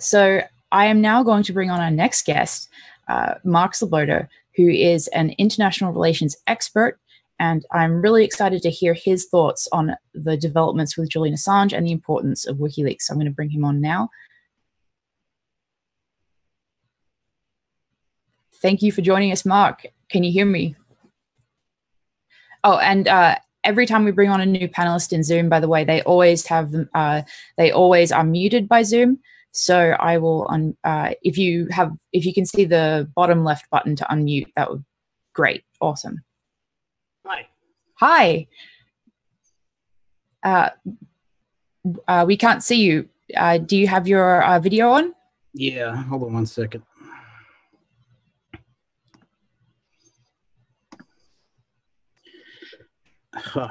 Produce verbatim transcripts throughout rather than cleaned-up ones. So I am now going to bring on our next guest, uh, Mark Sleboda, who is an international relations expert. And I'm really excited to hear his thoughts on the developments with Julian Assange and the importance of WikiLeaks. So I'm going to bring him on now. Thank you for joining us, Mark. Can you hear me? Oh, and uh, every time we bring on a new panelist in Zoom, by the way, they always have uh, they always are muted by Zoom. So I will un uh, if you have if you can see the bottom left button to unmute, that would be great, awesome. Hi. Hi. Uh, uh, we can't see you. Uh, do you have your uh, video on? Yeah. Hold on one second. Huh.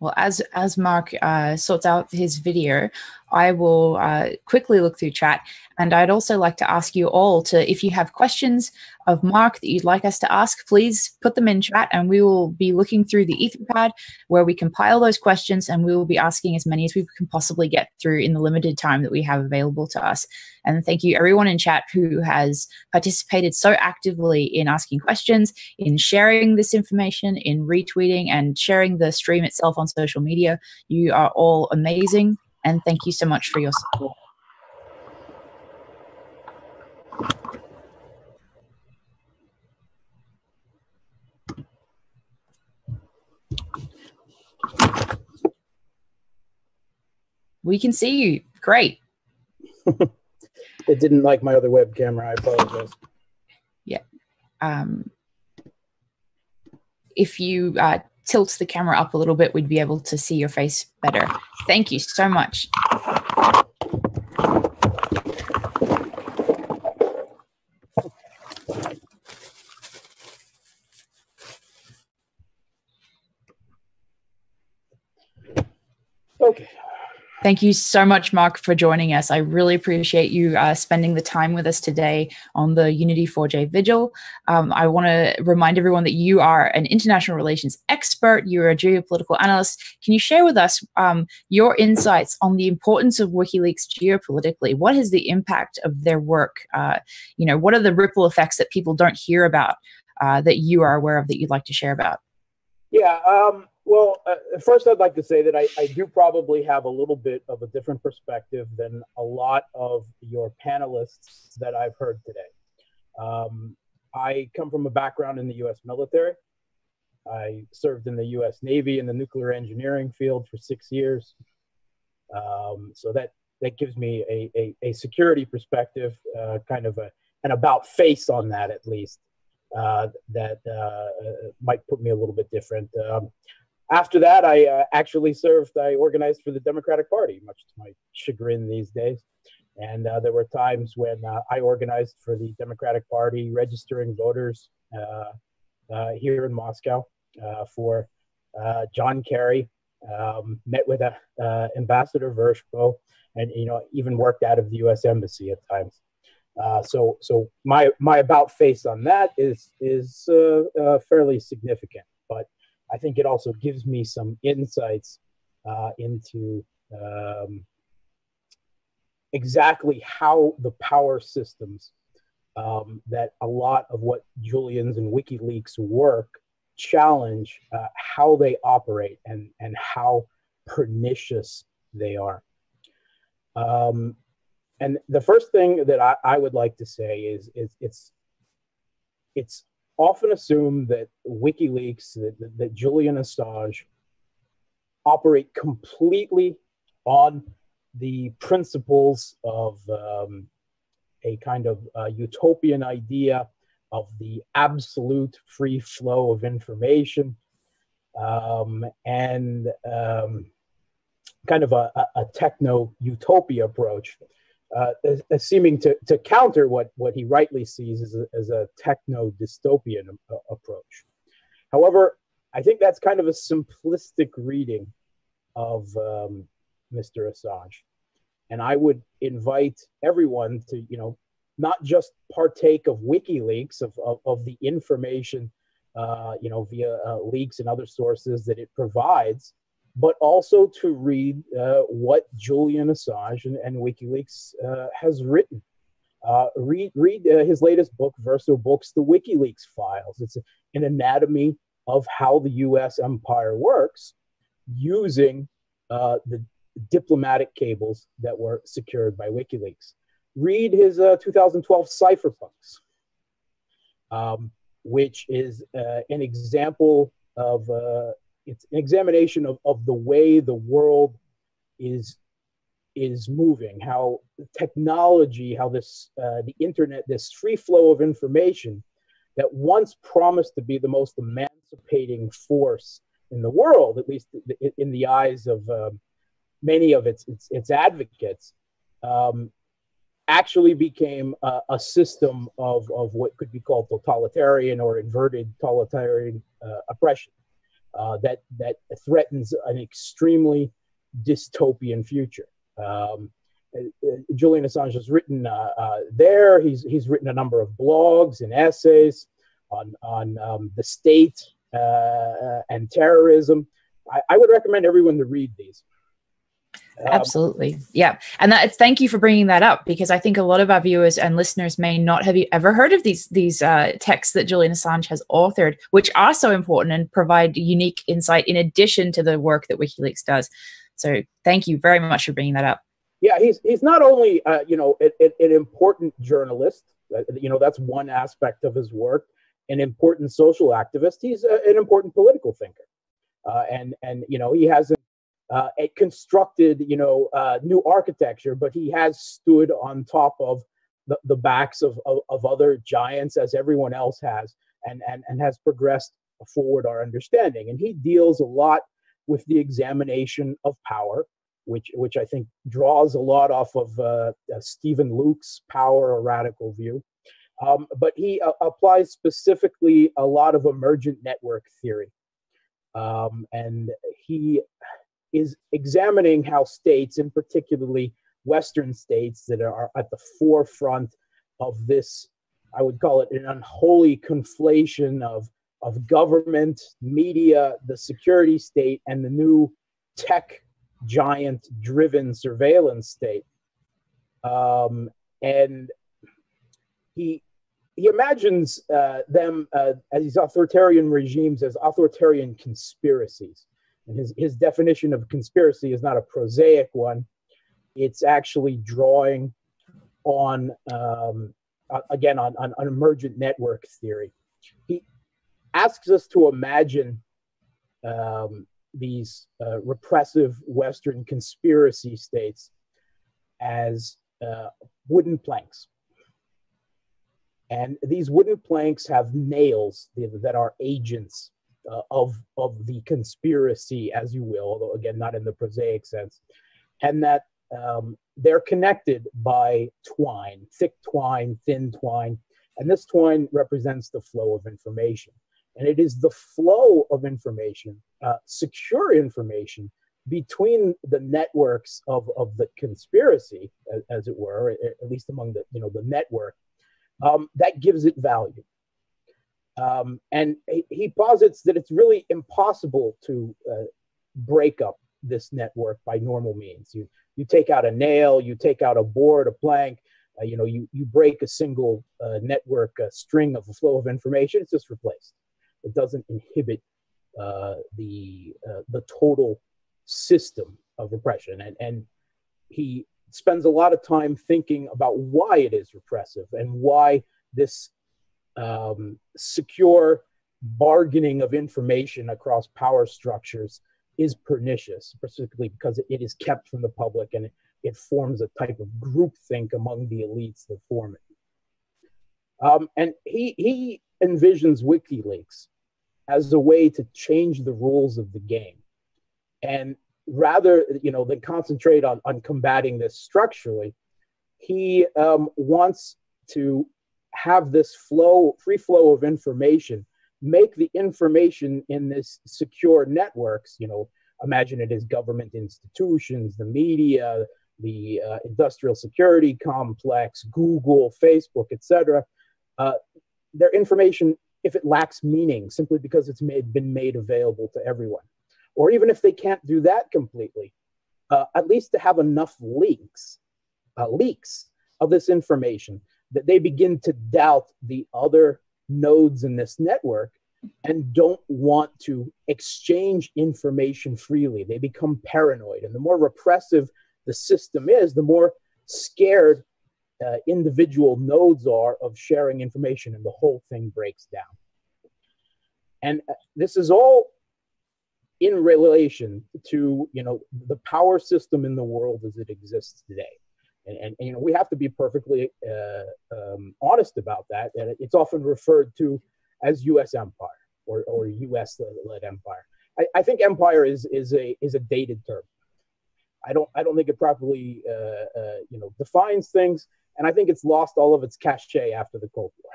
Well, as as Mark uh, sorts out his video, I will uh, quickly look through chat, and I'd also like to ask you all to, if you have questions of Mark that you'd like us to ask, please put them in chat, and we will be looking through the Etherpad where we compile those questions, and we will be asking as many as we can possibly get through in the limited time that we have available to us. And thank you everyone in chat who has participated so actively in asking questions, in sharing this information, in retweeting and sharing the stream itself on social media. You are all amazing, and thank you so much for your support. We can see you. Great. It didn't like my other web camera. I apologize. Yeah. Um, if you uh, tilt the camera up a little bit, we'd be able to see your face better. Thank you so much. Okay. Thank you so much, Mark, for joining us. I really appreciate you uh, spending the time with us today on the Unity four J Vigil. Um, I want to remind everyone that you are an international relations expert. You're a geopolitical analyst. Can you share with us um, your insights on the importance of WikiLeaks geopolitically? What is the impact of their work? Uh, you know, what are the ripple effects that people don't hear about uh, that you are aware of that you'd like to share about? Yeah. Um Well, uh, first, I'd like to say that I, I do probably have a little bit of a different perspective than a lot of your panelists that I've heard today. Um, I come from a background in the U S military. I served in the U S Navy in the nuclear engineering field for six years. Um, so that, that gives me a, a, a security perspective, uh, kind of a, an about face on that, at least, uh, that uh, might put me a little bit different. Um, After that, I uh, actually served, I organized for the Democratic Party, much to my chagrin these days. And uh, there were times when uh, I organized for the Democratic Party, registering voters uh, uh, here in Moscow uh, for uh, John Kerry, um, met with uh, uh, Ambassador Vershko, and you know, even worked out of the U S Embassy at times. Uh, so so my, my about face on that is, is uh, uh, fairly significant, but I think it also gives me some insights uh, into um, exactly how the power systems um, that a lot of what Julian's and WikiLeaks work challenge, uh, how they operate and, and how pernicious they are. Um, and the first thing that I, I would like to say is, is it's, it's often assume that WikiLeaks, that, that, that Julian Assange operate completely on the principles of um, a kind of uh, utopian idea of the absolute free flow of information um, and um, kind of a, a techno-utopia approach. Uh, seeming to, to counter what, what he rightly sees as a, as a techno-dystopian approach. However, I think that's kind of a simplistic reading of um, Mister Assange. And I would invite everyone to, you know, not just partake of WikiLeaks, of, of, of the information, uh, you know, via uh, leaks and other sources that it provides, but also to read uh, what Julian Assange and, and WikiLeaks uh, has written. Uh, read read uh, his latest book, Verso Books, The WikiLeaks Files. It's an anatomy of how the U S empire works using uh, the diplomatic cables that were secured by WikiLeaks. Read his uh, two thousand twelve Cypherpunks, um, which is uh, an example of uh, it's an examination of, of the way the world is is moving, how technology, how this, uh, the internet, this free flow of information that once promised to be the most emancipating force in the world, at least in the eyes of uh, many of its, its, its advocates, um, actually became a, a system of, of what could be called totalitarian or inverted totalitarian uh, oppression uh, that, that threatens an extremely dystopian future. Um, Julian Assange has written uh, uh, there. He's he's written a number of blogs and essays on on um, the state uh, and terrorism. I, I would recommend everyone to read these. Um, Absolutely, yeah. And that, thank you for bringing that up, because I think a lot of our viewers and listeners may not have ever heard of these these uh, texts that Julian Assange has authored, which are so important and provide unique insight in addition to the work that WikiLeaks does. So thank you very much for bringing that up. Yeah, he's, he's not only, uh, you know, a, a, an important journalist, uh, you know, that's one aspect of his work, an important social activist, he's a, an important political thinker. Uh, and, and, you know, he hasn't uh, constructed, you know, uh, new architecture, but he has stood on top of the, the backs of, of, of other giants, as everyone else has, and, and, and has progressed forward our understanding. And he deals a lot with the examination of power, which which I think draws a lot off of uh, uh, Stephen Lukes' Power, a Radical View. Um, but he uh, applies specifically a lot of emergent network theory. Um, and he is examining how states, and particularly Western states that are at the forefront of this, I would call it an unholy conflation of of government, media, the security state, and the new tech giant-driven surveillance state. Um, and he, he imagines uh, them uh, as these authoritarian regimes as authoritarian conspiracies. And his, his definition of conspiracy is not a prosaic one. It's actually drawing on, um, again, on, on, on emergent network theory. He asks us to imagine um, these uh, repressive Western conspiracy states as uh, wooden planks. And these wooden planks have nails that are agents uh, of, of the conspiracy, as you will, although again, not in the prosaic sense, and that um, they're connected by twine, thick twine, thin twine, and this twine represents the flow of information. And it is the flow of information, uh, secure information, between the networks of, of the conspiracy, as, as it were, at least among the, you know, the network, um, that gives it value. Um, and he, he posits that it's really impossible to uh, break up this network by normal means. You, you take out a nail, you take out a board, a plank, uh, you know, you, you break a single uh, network uh, string of the flow of information, it's just replaced. It doesn't inhibit uh, the uh, the total system of repression, and and he spends a lot of time thinking about why it is repressive and why this um, secure bargaining of information across power structures is pernicious, specifically because it is kept from the public and it, it forms a type of groupthink among the elites that form it. Um, and he he envisions WikiLeaks as a way to change the rules of the game, and rather, you know, than concentrate on, on combating this structurally, he um, wants to have this flow, free flow of information, make the information in this secure networks, you know, imagine it as government institutions, the media, the uh, industrial security complex, Google, Facebook, et cetera, uh, their information, if it lacks meaning, simply because it's made, been made available to everyone. Or even if they can't do that completely, uh, at least to have enough leaks, uh, leaks of this information that they begin to doubt the other nodes in this network and don't want to exchange information freely. They become paranoid. And the more repressive the system is, the more scared Uh, individual nodes are of sharing information, and the whole thing breaks down. And uh, this is all in relation to, you know, the power system in the world as it exists today. And, and, and you know, we have to be perfectly uh, um, honest about that. And it's often referred to as U S empire or, or U S-led empire. I, I think empire is, is, a, is a dated term. I don't, I don't think it properly uh, uh, you know, defines things. And I think it's lost all of its cachet after the Cold War.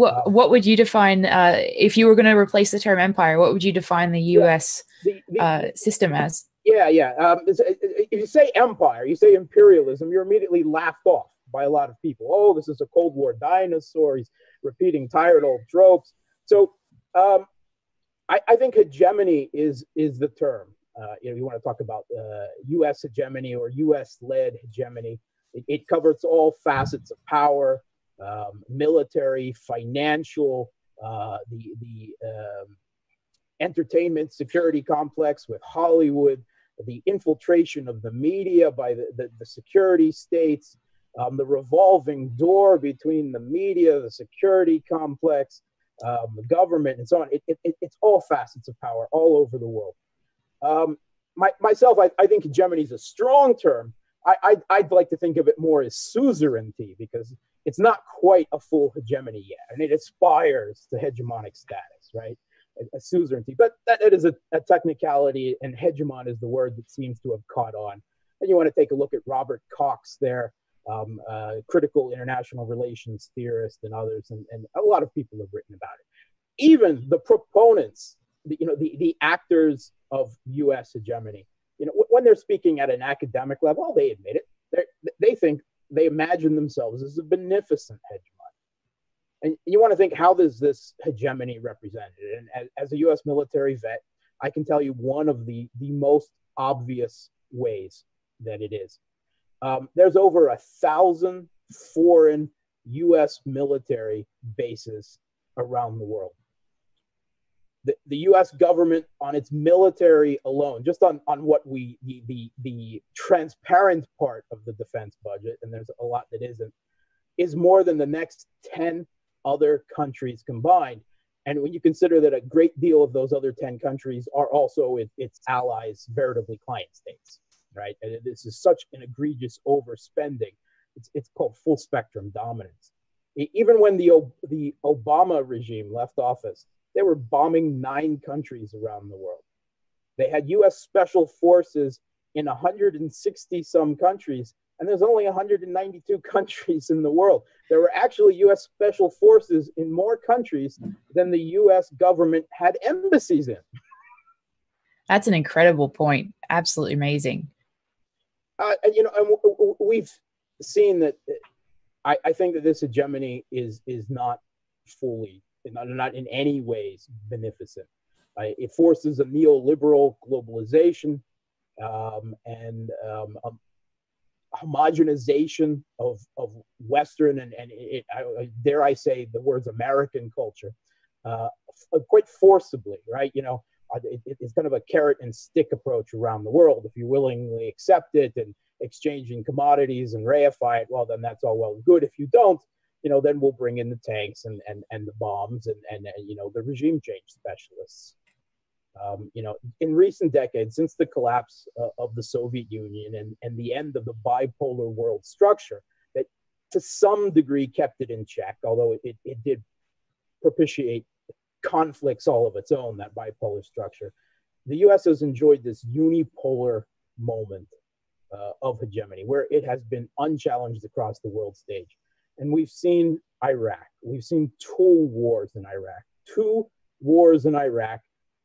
What, uh, what would you define, uh, if you were going to replace the term empire, what would you define the U S the, the, uh, system as? Yeah, yeah. Um, if you say empire, you say imperialism, you're immediately laughed off by a lot of people. Oh, this is a Cold War dinosaur. He's repeating tired old tropes. So um, I, I think hegemony is, is the term. Uh, you know, you want to talk about uh, U S hegemony or U S-led hegemony. It, it covers all facets of power, um, military, financial, uh, the, the um, entertainment security complex with Hollywood, the infiltration of the media by the, the, the security states, um, the revolving door between the media, the security complex, um, the government, and so on. It, it, it's all facets of power all over the world. Um, my, myself, I, I think hegemony is a strong term. I, I, I'd like to think of it more as suzerainty, because it's not quite a full hegemony yet, and it aspires to hegemonic status, right? A, a suzerainty, but that, that is a, a technicality, and hegemon is the word that seems to have caught on. And you want to take a look at Robert Cox there, um, uh, critical international relations theorist, and others, and, and a lot of people have written about it. Even the proponents, the, you know, the, the actors of U S hegemony, you know, when they're speaking at an academic level, well, they admit it. They're, they think, they imagine themselves as a beneficent hegemon. And you want to think, how does this hegemony represented? And as, as a U S military vet, I can tell you one of the, the most obvious ways that it is. Um, there's over a thousand foreign U S military bases around the world. The, the U S government on its military alone, just on, on what we, the, the, the transparent part of the defense budget, and there's a lot that isn't, is more than the next ten other countries combined. And when you consider that a great deal of those other ten countries are also it, its allies, veritably client states, right? And this is such an egregious overspending. It's, it's called full spectrum dominance. Even when the, the Obama regime left office, they were bombing nine countries around the world. They had U S special forces in one hundred sixty some countries, and there's only one hundred ninety-two countries in the world. There were actually U S special forces in more countries than the U S government had embassies in. That's an incredible point. Absolutely amazing. Uh, and, you know, and w w we've seen that. I, I think that this hegemony is is not fully, Not, not in any ways beneficent. Uh, it forces a neoliberal globalization um, and um, um, homogenization of, of Western and, and it, I, dare I say the words American culture uh, quite forcibly, right? You know, it, it's kind of a carrot and stick approach around the world. If you willingly accept it and exchanging commodities and reify it, well, then that's all well and good. If you don't, you know, then we'll bring in the tanks and, and, and the bombs and, and, and, you know, the regime change specialists. Um, you know, in recent decades, since the collapse uh, of the Soviet Union and, and the end of the bipolar world structure that to some degree kept it in check, although it, it did propitiate conflicts all of its own, that bipolar structure, the U S has enjoyed this unipolar moment uh, of hegemony where it has been unchallenged across the world stage. And we've seen Iraq, we've seen two wars in Iraq, two wars in Iraq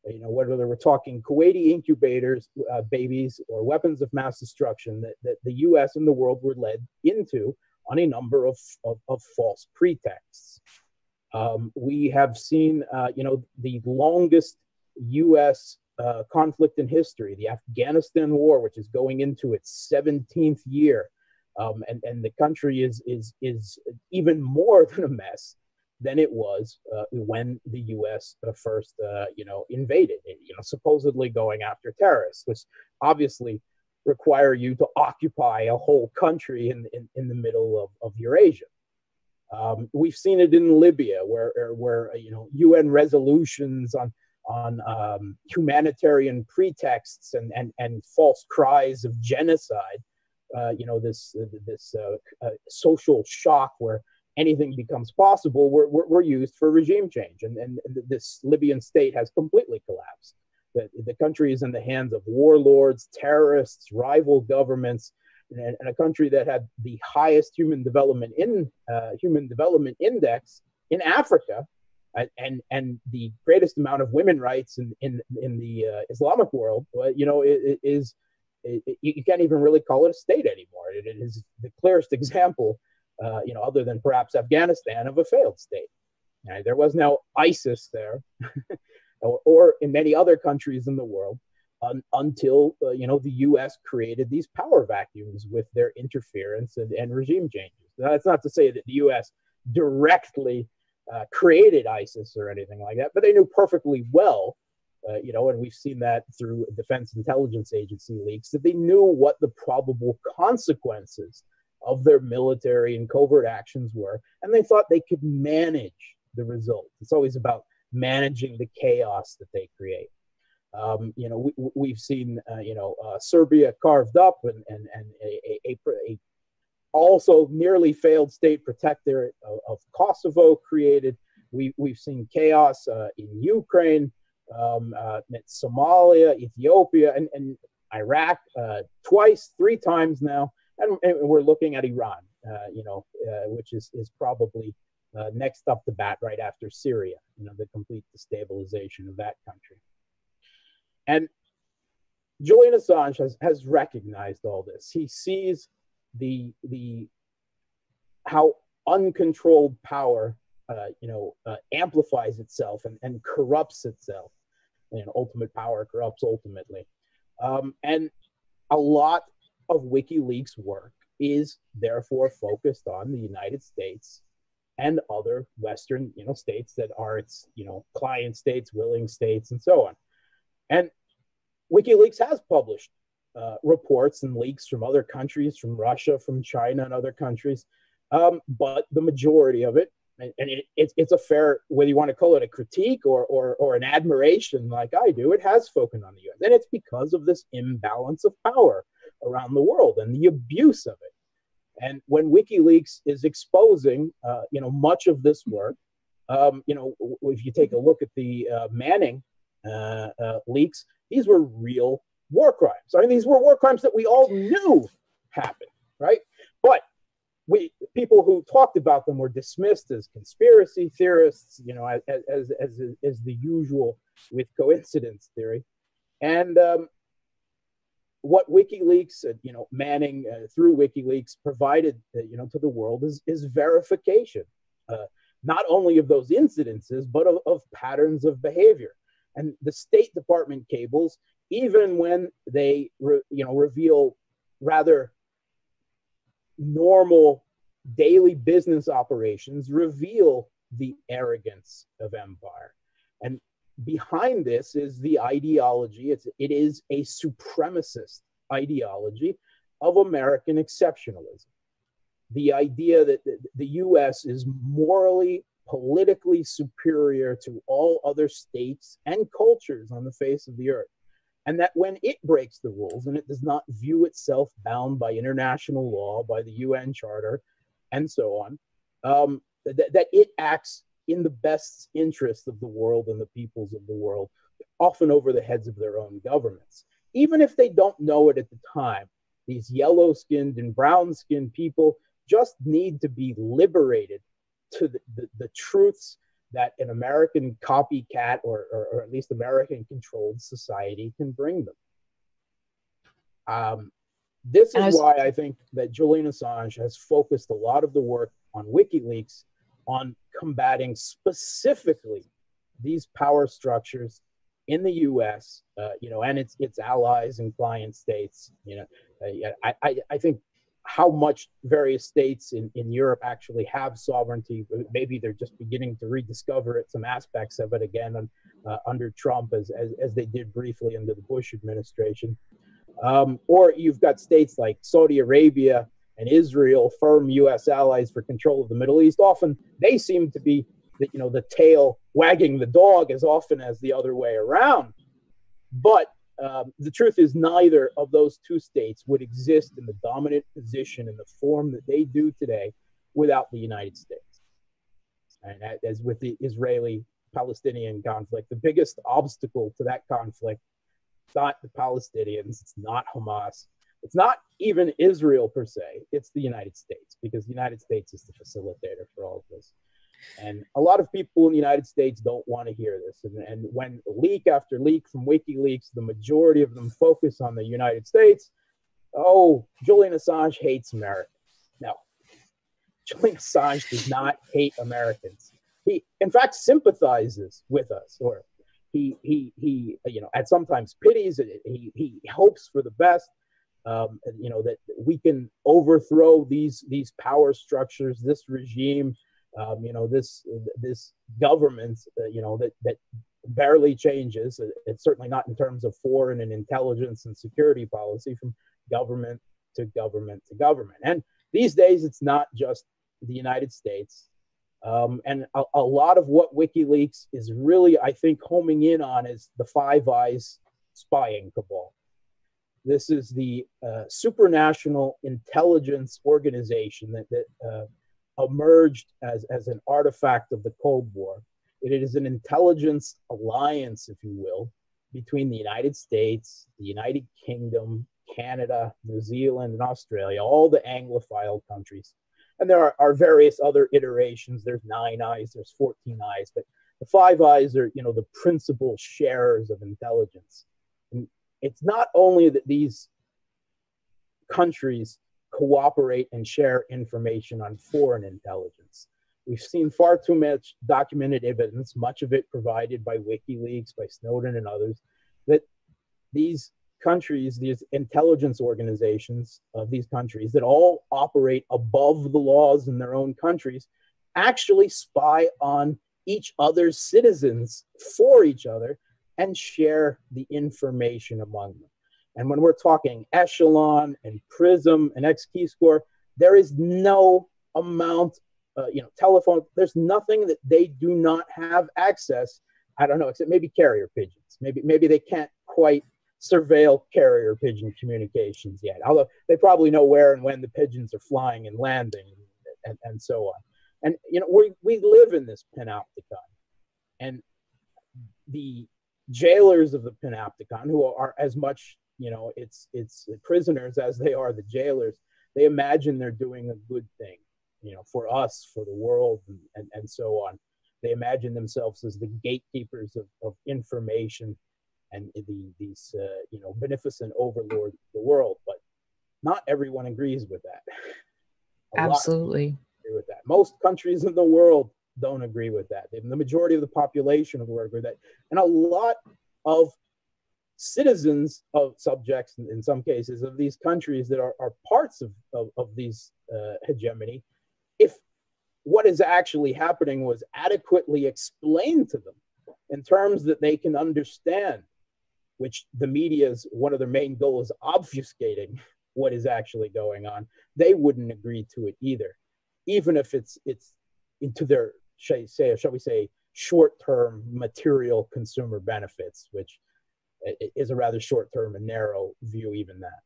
you know, whether we're talking Kuwaiti incubators, uh, babies, or weapons of mass destruction that, that the U S and the world were led into on a number of, of, of false pretexts. Um, we have seen, uh, you know, the longest U S uh, conflict in history, the Afghanistan war, which is going into its seventeenth year. Um, and, and the country is, is, is even more than a mess than it was uh, when the U S first, uh, you know, invaded, and, you know, supposedly going after terrorists, which obviously require you to occupy a whole country in, in, in the middle of, of Eurasia. Um, we've seen it in Libya, where, where you know, U N resolutions on, on um, humanitarian pretexts and, and, and false cries of genocide, uh, you know, this, this uh, uh, social shock where anything becomes possible, were, were, were used for regime change. And, and this Libyan state has completely collapsed. The, the country is in the hands of warlords, terrorists, rival governments, and, and a country that had the highest human development in uh, human development index in Africa, and and the greatest amount of women rights in in, in the uh, Islamic world. You know, it, it is it, you can't even really call it a state anymore. It, it is the clearest example, uh, you know, other than perhaps Afghanistan, of a failed state. Now, there was no ISIS there. Or, or in many other countries in the world, um, until uh, you know, the U S created these power vacuums with their interference and, and regime changes. Now, that's not to say that the U S directly uh, created ISIS or anything like that, but they knew perfectly well, uh, you know, and we've seen that through Defense Intelligence Agency leaks, that they knew what the probable consequences of their military and covert actions were, and they thought they could manage the result. It's always about managing the chaos that they create. Um, you know, we, we've seen, uh, you know, uh, Serbia carved up, and and, and a, a, a also nearly failed state protectorate of, of Kosovo created. We, we've seen chaos uh, in Ukraine, um, uh, Somalia, Ethiopia, and, and Iraq uh, twice, three times now. And, and we're looking at Iran, uh, you know, uh, which is, is probably Uh, next up the bat, right after Syria, you know, the complete destabilization of that country. And Julian Assange has, has recognized all this. He sees the, the, how uncontrolled power, uh, you know, uh, amplifies itself and, and corrupts itself. And ultimate power corrupts ultimately. Um, and a lot of WikiLeaks work is therefore focused on the United States and other Western, you know, states that are its, you know, client states, willing states, and so on. And WikiLeaks has published uh, reports and leaks from other countries, from Russia, from China, and other countries. Um, but the majority of it, and, and it, it's, it's a fair, whether you want to call it a critique or, or, or an admiration like I do, it has focused on the U S. And it's because of this imbalance of power around the world and the abuse of it. And when WikiLeaks is exposing, uh, you know, much of this work, um, you know, if you take a look at the uh, Manning uh, uh, leaks, these were real war crimes. I mean, these were war crimes that we all knew happened, right? But we, people who talked about them were dismissed as conspiracy theorists, you know, as as as, as the usual with coincidence theory, and. Um, What WikiLeaks, uh, you know, Manning uh, through WikiLeaks provided, uh, you know, to the world is, is verification, uh, not only of those incidences, but of, of patterns of behavior. And the State Department cables, even when they, re, you know, reveal rather normal daily business operations, reveal the arrogance of empire. And behind this is the ideology. It's, it is a supremacist ideology of American exceptionalism. The idea that the U S is morally, politically superior to all other states and cultures on the face of the earth. And that when it breaks the rules and it does not view itself bound by international law, by the U N Charter, and so on, um, that, that it acts in the best interest of the world and the peoples of the world, often over the heads of their own governments. Even if they don't know it at the time, these yellow-skinned and brown-skinned people just need to be liberated to the, the, the truths that an American copycat or, or, or at least American-controlled society can bring them. Um, this is why I think that Julian Assange has focused a lot of the work on WikiLeaks on combating specifically these power structures in the U S, uh, you know, and its its allies and client states. You know, I, I, I think how much various states in, in Europe actually have sovereignty. Maybe they're just beginning to rediscover it, some aspects of it again uh, under Trump, as, as, as they did briefly under the Bush administration. Um, or you've got states like Saudi Arabia and Israel, firm U S allies for control of the Middle East. Often they seem to be the, you know, the tail wagging the dog as often as the other way around. But um, the truth is neither of those two states would exist in the dominant position in the form that they do today without the United States. And as with the Israeli-Palestinian conflict, the biggest obstacle to that conflict, it's not the Palestinians, it's not Hamas, it's not even Israel per se, it's the United States, because the United States is the facilitator for all of this. And a lot of people in the United States don't want to hear this. And, and when leak after leak from WikiLeaks, the majority of them focus on the United States. Oh, Julian Assange hates Americans. No, Julian Assange does not hate Americans. He, in fact, sympathizes with us, or He, he, he, you know, at sometimes pities, he, he hopes for the best, um, you know, that we can overthrow these, these power structures, this regime, um, you know, this, this government, uh, you know, that, that barely changes. It's certainly not in terms of foreign and intelligence and security policy from government to government to government. And these days, it's not just the United States. Um, and a, a lot of what WikiLeaks is really, I think, homing in on is the Five Eyes spying cabal. This is the uh, supranational intelligence organization that, that uh, emerged as, as an artifact of the Cold War. It is an intelligence alliance, if you will, between the United States, the United Kingdom, Canada, New Zealand, and Australia, all the Anglophile countries. And there are, are various other iterations. There's nine eyes, there's fourteen eyes, but the Five Eyes are, you know, the principal sharers of intelligence. And it's not only that these countries cooperate and share information on foreign intelligence. We've seen far too much documented evidence, much of it provided by WikiLeaks, by Snowden and others, that these countries, these intelligence organizations of these countries that all operate above the laws in their own countries actually spy on each other's citizens for each other and share the information among them. And when we're talking Echelon and Prism and X-Keyscore, there is no amount, uh, you know, telephone, there's nothing that they do not have access. I don't know, except maybe carrier pigeons. Maybe, maybe they can't quite surveil carrier pigeon communications yet, although they probably know where and when the pigeons are flying and landing and, and so on. And, you know, we, we live in this panopticon, and the jailers of the panopticon, who are as much, you know, it's, it's prisoners as they are the jailers, they imagine they're doing a good thing, you know, for us, for the world, and, and, and so on. They imagine themselves as the gatekeepers of, of information and the, these, uh, you know, beneficent overlords of the world, but not everyone agrees with that. Absolutely. Agree with that. Most countries in the world don't agree with that. The majority of the population of the world agree with that. And a lot of citizens of subjects, in, in some cases, of these countries that are, are parts of, of, of these uh, hegemony, if what is actually happening was adequately explained to them in terms that they can understand, which the media's, one of their main goals is obfuscating what is actually going on, they wouldn't agree to it either, even if it's it's into their, shall we say, shall we say, short-term material consumer benefits, which is a rather short-term and narrow view, even that.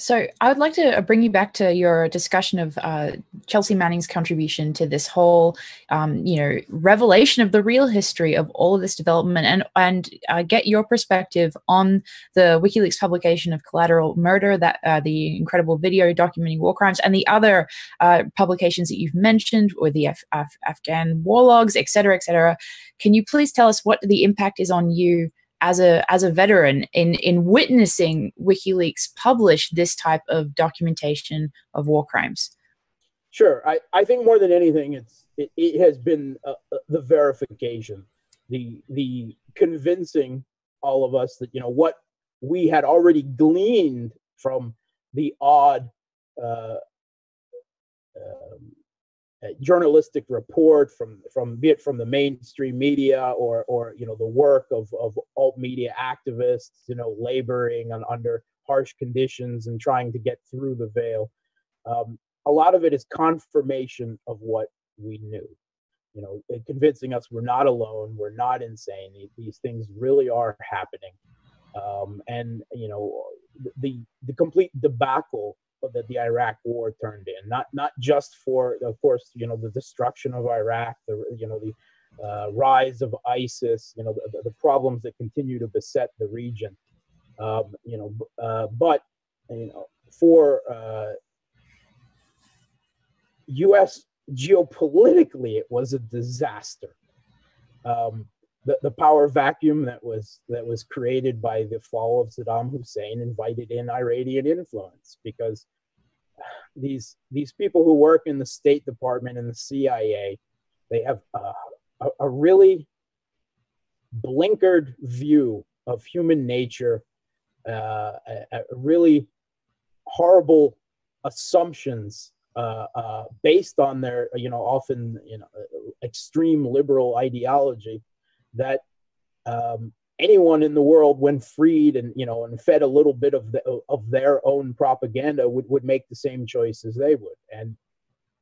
So I would like to bring you back to your discussion of uh, Chelsea Manning's contribution to this whole, um, you know, revelation of the real history of all of this development, and and uh, get your perspective on the WikiLeaks publication of Collateral Murder, that uh, the incredible video documenting war crimes, and the other uh, publications that you've mentioned, or the Af Af Afghan war logs, et cetera, et cetera. Can you please tell us what the impact is on you as a as a veteran in in witnessing WikiLeaks publish this type of documentation of war crimes? Sure. I, I think more than anything, it's it, it has been uh, the verification, the the convincing all of us that, you know, what we had already gleaned from the odd uh, um, journalistic report from from be it from the mainstream media or or you know the work of of alt media activists, you know, laboring on, under harsh conditions and trying to get through the veil. Um, a lot of it is confirmation of what we knew, you know, convincing us we're not alone, we're not insane. These things really are happening, um, and you know the the complete debacle that the Iraq war turned in, not not just for, of course, you know, the destruction of Iraq, the you know the uh, rise of ISIS, you know, the, the problems that continue to beset the region, um, you know, uh, but you know for uh, U S geopolitically, it was a disaster. Um, the the power vacuum that was that was created by the fall of Saddam Hussein invited in Iranian influence, because these these people who work in the State Department and the C I A, they have a, a, a really blinkered view of human nature, uh, a, a really horrible assumptions uh, uh, based on their you know often you know extreme liberal ideology, that um, anyone in the world, when freed and you know and fed a little bit of the, of their own propaganda, would would make the same choices they would. And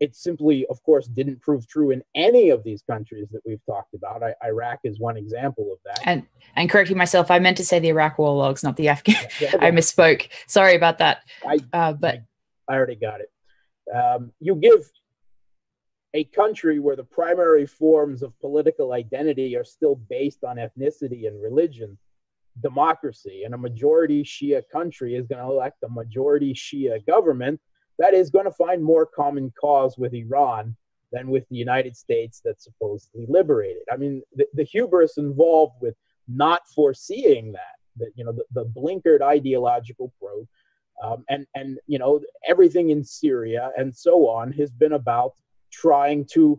it simply, of course, didn't prove true in any of these countries that we've talked about. I, Iraq is one example of that. And and correcting myself, I meant to say the Iraq war logs, not the Afghan. Yeah, yeah, I misspoke. Sorry about that. I, uh, but I, I already got it. Um, you give a country where the primary forms of political identity are still based on ethnicity and religion, democracy, and a majority Shia country is going to elect a majority Shia government that is going to find more common cause with Iran than with the United States that's supposedly liberated. I mean, the, the hubris involved with not foreseeing that, that you know, the, the blinkered ideological probe, um, and, and, you know, everything in Syria and so on has been about trying to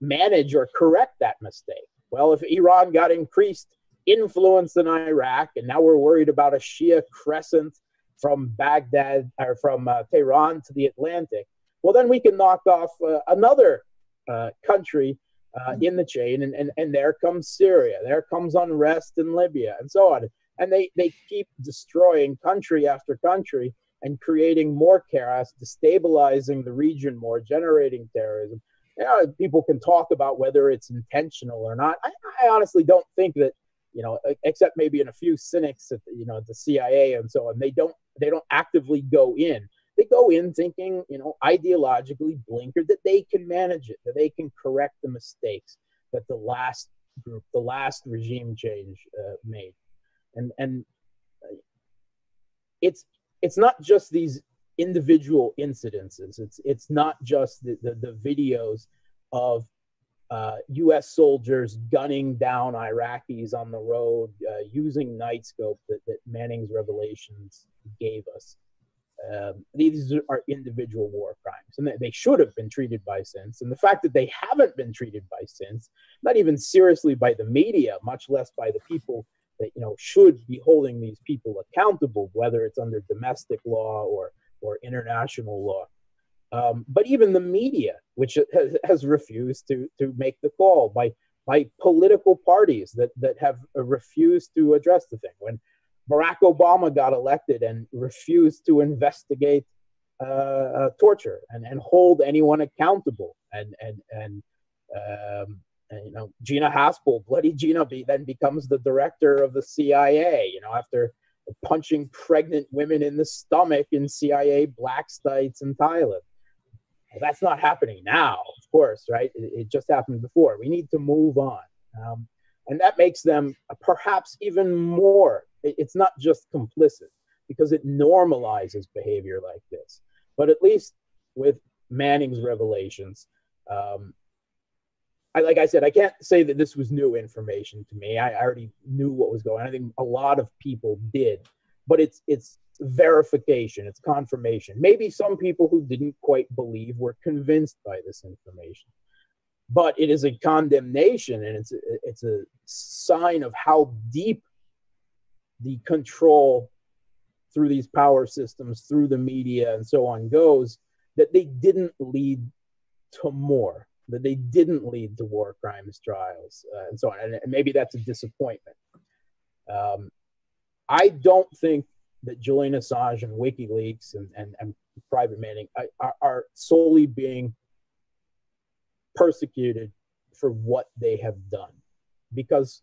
manage or correct that mistake. Well, if Iran got increased influence in Iraq, and now we're worried about a Shia crescent from Baghdad or from uh, Tehran to the Atlantic, well, then we can knock off uh, another uh, country uh, in the chain, and, and, and there comes Syria, there comes unrest in Libya, and so on. And they, they keep destroying country after country, and creating more chaos, destabilizing the region more, generating terrorism. You know, people can talk about whether it's intentional or not. I, I honestly don't think that, you know, except maybe in a few cynics at the, you know, the C I A and so on, they don't they don't actively go in. They go in thinking, you know, ideologically blinkered, that they can manage it, that they can correct the mistakes that the last group, the last regime change uh, made. And, and it's, It's not just these individual incidences. It's it's not just the, the, the videos of uh, U S soldiers gunning down Iraqis on the road uh, using night scope that, that Manning's revelations gave us. Um, these are individual war crimes, and they should have been treated by since. And the fact that they haven't been treated by since, not even seriously by the media, much less by the people that you know should be holding these people accountable, whether it's under domestic law or or international law. Um, but even the media, which has, has refused to to make the call, by by political parties that that have refused to address the thing. When Barack Obama got elected and refused to investigate uh, uh, torture and and hold anyone accountable, and and and. Um, And, you know, Gina Haspel, bloody Gina, be, then becomes the director of the C I A, you know, after punching pregnant women in the stomach in C I A black sites in Thailand. That's not happening now, of course, right? It, it just happened before. We need to move on. Um, and that makes them perhaps even more, it, it's not just complicit, because it normalizes behavior like this. But at least with Manning's revelations, um, I, like I said, I can't say that this was new information to me. I, I already knew what was going on. I think a lot of people did, but it's it's verification, it's confirmation. Maybe some people who didn't quite believe were convinced by this information, but it is a condemnation, and it's a, it's a sign of how deep the control through these power systems, through the media and so on goes, that they didn't lead to more, that they didn't lead to war crimes trials uh, and so on. And, and maybe that's a disappointment. Um, I don't think that Julian Assange and WikiLeaks and, and, and Private Manning are, are solely being persecuted for what they have done. Because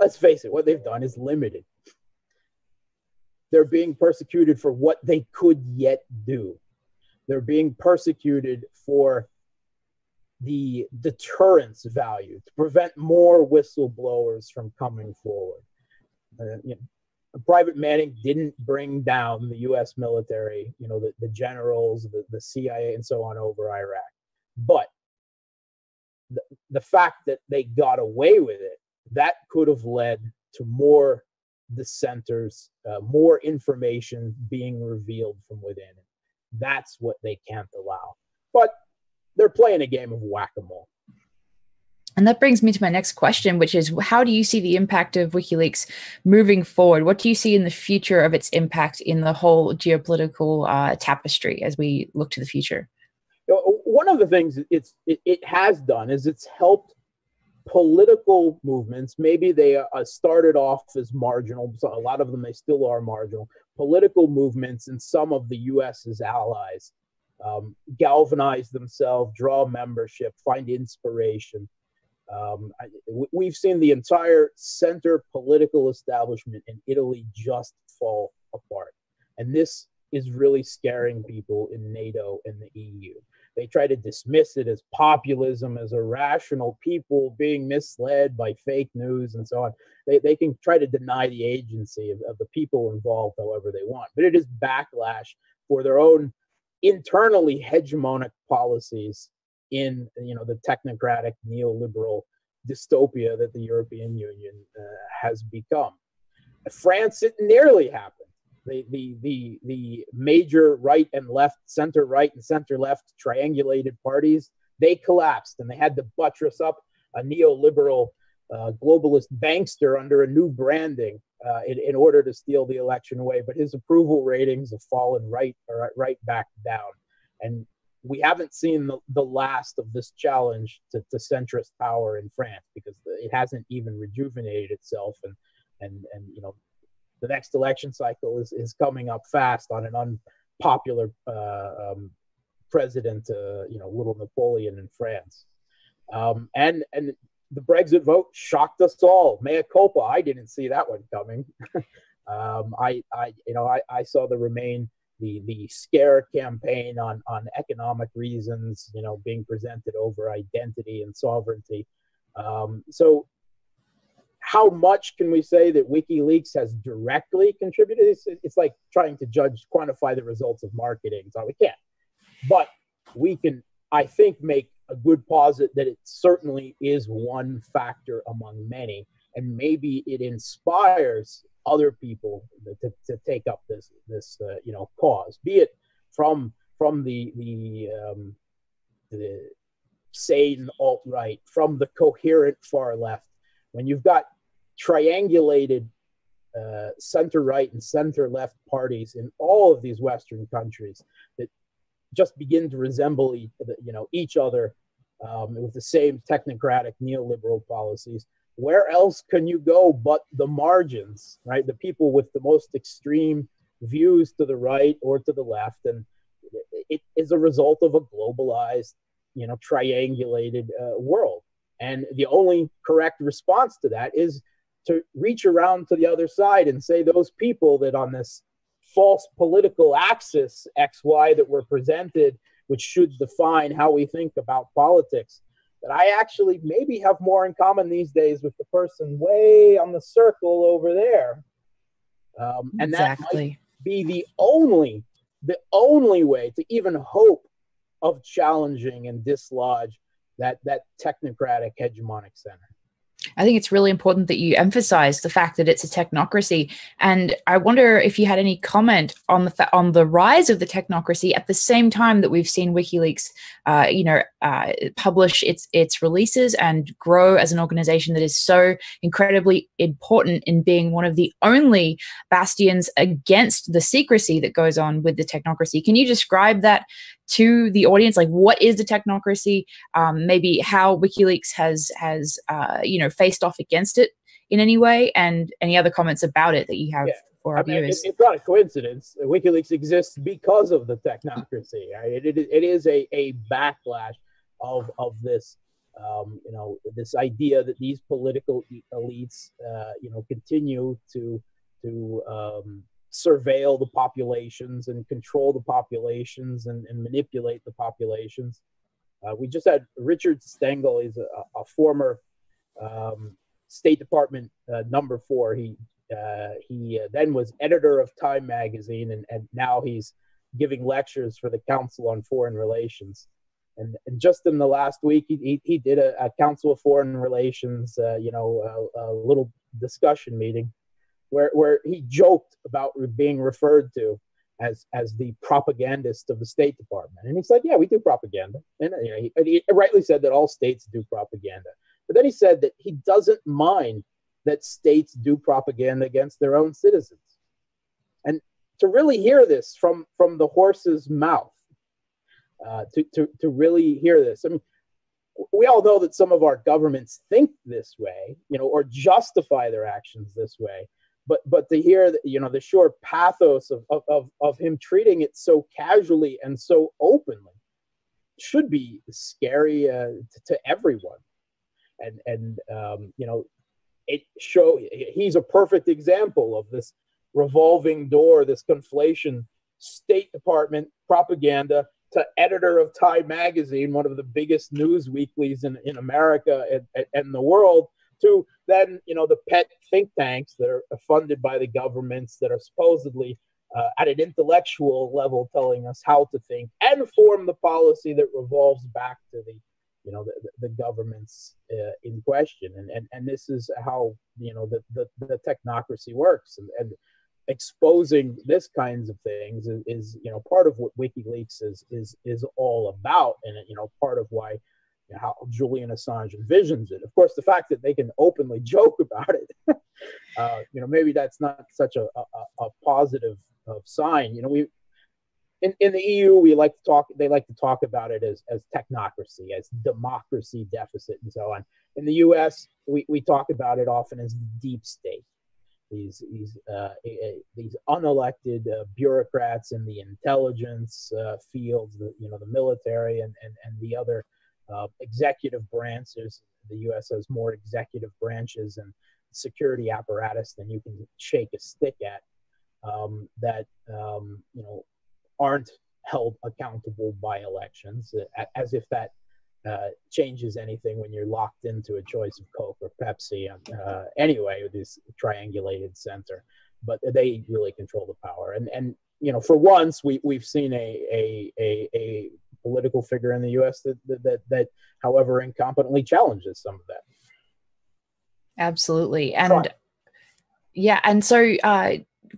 let's face it, what they've done is limited. They're being persecuted for what they could yet do. They're being persecuted for the deterrence value, to prevent more whistleblowers from coming forward. Uh, you know, Private Manning didn't bring down the U S military, you know, the, the generals, the, the C I A, and so on over Iraq. But the, the fact that they got away with it, that could have led to more dissenters, uh, more information being revealed from within. That's what they can't allow. But they're playing a game of whack-a-mole. And that brings me to my next question, which is, how do you see the impact of WikiLeaks moving forward? What do you see in the future of its impact in the whole geopolitical uh, tapestry as we look to the future? You know, one of the things it's, it, it has done is it's helped political movements. Maybe they uh, started off as marginal, so a lot of them they still are marginal, political movements and some of the U S's allies um, galvanize themselves, draw membership, find inspiration. Um, I, we've seen the entire center political establishment in Italy just fall apart. And this is really scaring people in NATO and the E U. They try to dismiss it as populism, as irrational people being misled by fake news and so on. They, they can try to deny the agency of, of the people involved however they want, but it is backlash for their own internally hegemonic policies in, you know, the technocratic neoliberal dystopia that the European Union uh, has become. France, it nearly happened. The, the, the, the major right and left, center right and center left triangulated parties, they collapsed, and they had to buttress up a neoliberal uh, globalist bankster under a new branding uh, in, in order to steal the election away. But his approval ratings have fallen right, right back down. And we haven't seen the, the last of this challenge to, to centrist power in France, because it hasn't even rejuvenated itself. And, and, and you know, the next election cycle is, is coming up fast on an unpopular uh, um, president, uh, you know, little Napoleon in France. Um, and and the Brexit vote shocked us all. Mea culpa, I didn't see that one coming. um, I, I, you know, I, I saw the Remain, the the scare campaign on on economic reasons, you know, being presented over identity and sovereignty. Um, so. How much can we say that WikiLeaks has directly contributed? It's, it's like trying to judge, quantify the results of marketing. So we can't. But we can, I think, make a good posit that it certainly is one factor among many. And maybe it inspires other people to, to take up this, this uh, you know, cause, be it from, from the, the, um, the sane alt-right, from the coherent far left. When you've got triangulated uh, center-right and center-left parties in all of these Western countries that just begin to resemble e you know, each other um, with the same technocratic neoliberal policies, where else can you go but the margins, right? The people with the most extreme views to the right or to the left, and it is a result of a globalized, you know, triangulated uh, world. And the only correct response to that is to reach around to the other side and say those people that on this false political axis X Y that were presented, which should define how we think about politics, that I actually maybe have more in common these days with the person way on the circle over there. Um, and exactly. That might be the only, the only way to even hope of challenging and dislodge that, that technocratic hegemonic center. I think it's really important that you emphasize the fact that it's a technocracy. And I wonder if you had any comment on the, on the rise of the technocracy at the same time that we've seen WikiLeaks, uh, you know, uh, publish its, its releases and grow as an organization that is so incredibly important in being one of the only bastions against the secrecy that goes on with the technocracy. Can you describe that to the audience? Like, what is the technocracy? Um, maybe how WikiLeaks has, has uh, you know, faced off against it in any way, and any other comments about it that you have yeah. for our I mean, viewers? It, it's not a coincidence. WikiLeaks exists because of the technocracy. Right? It, it, it is a, a backlash of, of this, um, you know, this idea that these political elites, uh, you know, continue to, to um, surveil the populations and control the populations and, and manipulate the populations. Uh, we just had Richard Stengel. He's a, a former Um, State Department uh, number four. He uh, he uh, then was editor of Time magazine, and, and now he's giving lectures for the Council on Foreign Relations. And, and just in the last week, he he, he did a, a Council of Foreign Relations, uh, you know, a, a little discussion meeting, where where he joked about being referred to as as the propagandist of the State Department. And he's like, yeah, we do propaganda, and you know, he, and he rightly said that all states do propaganda. But then he said that he doesn't mind that states do propaganda against their own citizens. And to really hear this from, from the horse's mouth, uh, to, to, to really hear this, I mean, we all know that some of our governments think this way, you know, or justify their actions this way. But, but to hear, that, you know, the sure pathos of, of, of him treating it so casually and so openly should be scary uh, to, to everyone. And, and um, you know, it show he's a perfect example of this revolving door, this conflation, State Department propaganda to editor of Time magazine, one of the biggest news weeklies in, in America and, and the world, to then, you know, the pet think tanks that are funded by the governments that are supposedly uh, at an intellectual level telling us how to think and form the policy that revolves back to the you know, the, the governments uh, in question. And, and, and this is how, you know, the, the, the technocracy works. And, and exposing this kinds of things is, is, you know, part of what WikiLeaks is, is, is all about. And, you know, part of why, you know, how Julian Assange envisions it. Of course, the fact that they can openly joke about it, uh, you know, maybe that's not such a, a, a positive uh, sign. You know, we, In, in the E U, we like to talk. They like to talk about it as as technocracy, as democracy deficit, and so on. In the U S, we, we talk about it often as the deep state. These these uh, these unelected uh, bureaucrats in the intelligence uh, fields, the, you know, the military and and and the other uh, executive branches. The U S has more executive branches and security apparatus than you can shake a stick at. Um, that um, you know. Aren't held accountable by elections, as if that uh, changes anything when you're locked into a choice of Coke or Pepsi. Uh, anyway, with this triangulated center, but they really control the power. And and you know, for once, we we've seen a a a, a political figure in the U S that, that that that, however, incompetently challenges some of that. Absolutely, and Fine. yeah, and so. Uh,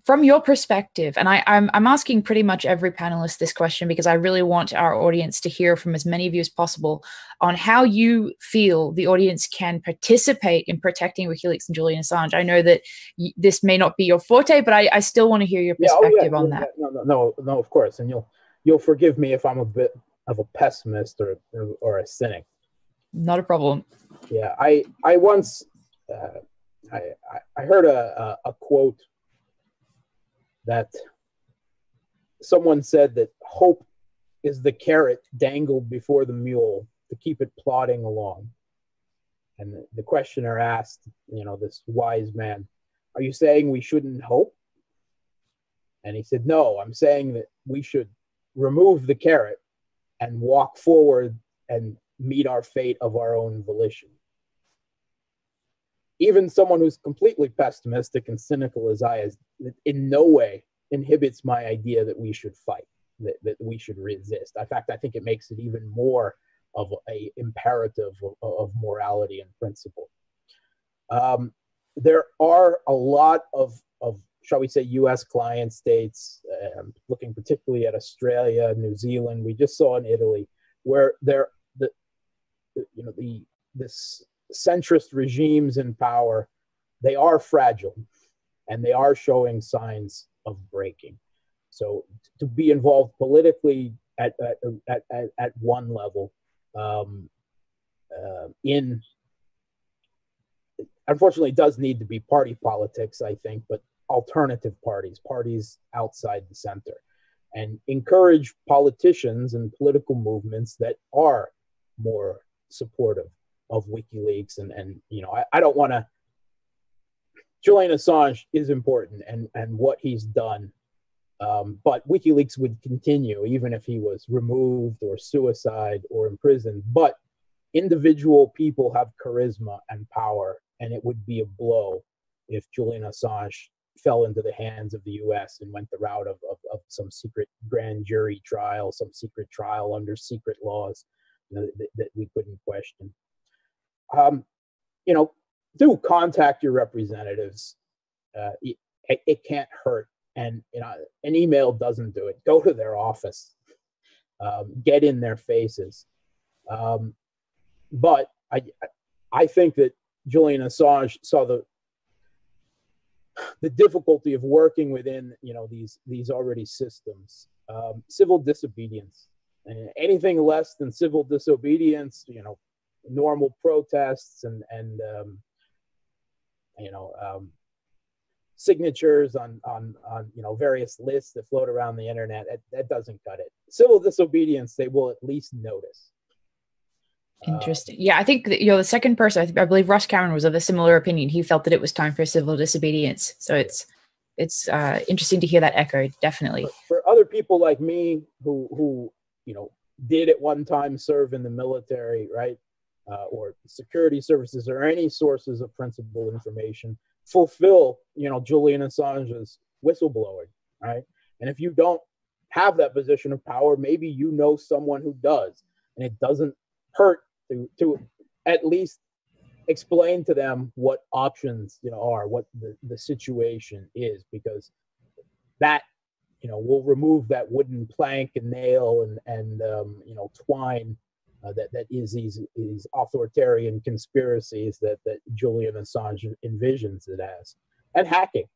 From your perspective, and I, I'm, I'm asking pretty much every panelist this question because I really want our audience to hear from as many of you as possible on how you feel the audience can participate in protecting WikiLeaks and Julian Assange. I know that y this may not be your forte, but I, I still want to hear your perspective yeah, oh yeah, on yeah, that. No, no, no, no, of course. And you'll, you'll forgive me if I'm a bit of a pessimist or, or, or a cynic. Not a problem. Yeah, I, I once uh, I, I heard a, a, a quote that someone said that hope is the carrot dangled before the mule to keep it plodding along. And the, the questioner asked, you know, this wise man, are you saying we shouldn't hope? And he said, no, I'm saying that we should remove the carrot and walk forward and meet our fate of our own volition. Even someone who's completely pessimistic and cynical as I is, in no way inhibits my idea that we should fight, that, that we should resist. In fact, I think it makes it even more of an imperative of, of morality and principle. Um, there are a lot of, of, shall we say, U S client states, uh, looking particularly at Australia, New Zealand, we just saw in Italy, where there, the, you know, the, this centrist regimes in power, they are fragile and they are showing signs of breaking. So to be involved politically at, at, at, at one level, um, uh, in, unfortunately it does need to be party politics, I think, but alternative parties, parties outside the center, and encourage politicians and political movements that are more supportive of WikiLeaks. And, and you know, I, I don't want to, Julian Assange is important and, and what he's done, um, but WikiLeaks would continue even if he was removed or suicide or imprisoned. But individual people have charisma and power, and it would be a blow if Julian Assange fell into the hands of the U S and went the route of, of, of some secret grand jury trial, some secret trial under secret laws, you know, that, that we couldn't question. Um, you know, do contact your representatives. Uh, it, it can't hurt. And, you know, an email doesn't do it. Go to their office. Um, get in their faces. Um, but I, I think that Julian Assange saw the the difficulty of working within, you know, these these already systems, um, civil disobedience, and anything less than civil disobedience, you know, normal protests and and um, you know um, signatures on on on you know various lists that float around the internet, that, that doesn't cut it. Civil disobedience, they will at least notice. Interesting. Yeah, I think that, you know, the second person, I, th I believe Russ Cameron was of a similar opinion. He felt that it was time for civil disobedience. So it's it's uh, interesting to hear that echoed, definitely. For, for other people like me who, who, you know, did at one time serve in the military, right, uh, or security services or any sources of principal information, fulfill, you know, Julian Assange's whistleblowing, right? And if you don't have that position of power, maybe you know someone who does, and it doesn't hurt to, to at least explain to them what options, you know, are, what the, the situation is, because that, you know, will remove that wooden plank and nail and, and um, you know, twine uh, that, that is these, these authoritarian conspiracies that, that Julian Assange envisions it as. And hacking,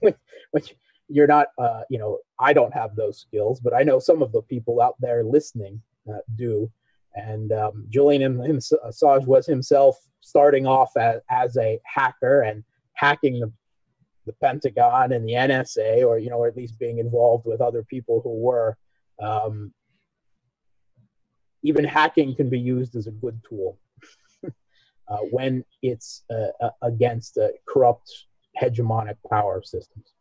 which you're not, uh, you know, I don't have those skills, but I know some of the people out there listening uh, do. And um, Julian Assange was himself starting off as, as a hacker and hacking the, the Pentagon and the N S A, or, you know, or at least being involved with other people who were. Um, even hacking can be used as a good tool uh, when it's uh, against uh, corrupt hegemonic power systems.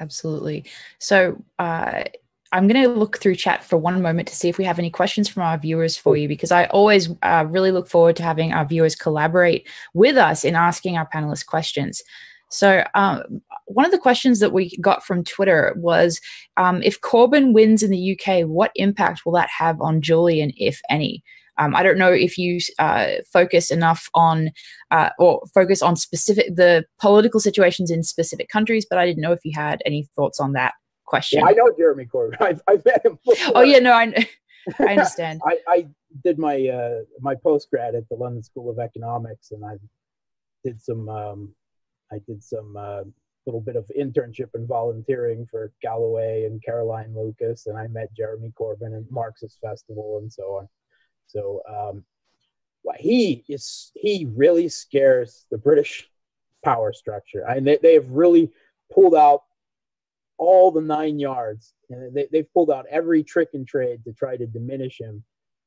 Absolutely. So, uh... I'm going to look through chat for one moment to see if we have any questions from our viewers for you, because I always uh, really look forward to having our viewers collaborate with us in asking our panelists questions. So um, one of the questions that we got from Twitter was, um, if Corbyn wins in the U K, what impact will that have on Julian, if any? Um, I don't know if you uh, focus enough on uh, or focus on specific the political situations in specific countries, but I didn't know if you had any thoughts on that question. Yeah, I know Jeremy Corbyn. I've, I've met him before. Oh yeah, no, I, I understand. I, I did my uh, my postgrad at the London School of Economics, and I did some um, I did some uh, little bit of internship and volunteering for Galloway and Caroline Lucas, and I met Jeremy Corbyn at Marxist Festival and so on. So um, well, he is he really scares the British power structure. I mean, they they have really pulled out all the nine yards. They, they've pulled out every trick and trade to try to diminish him.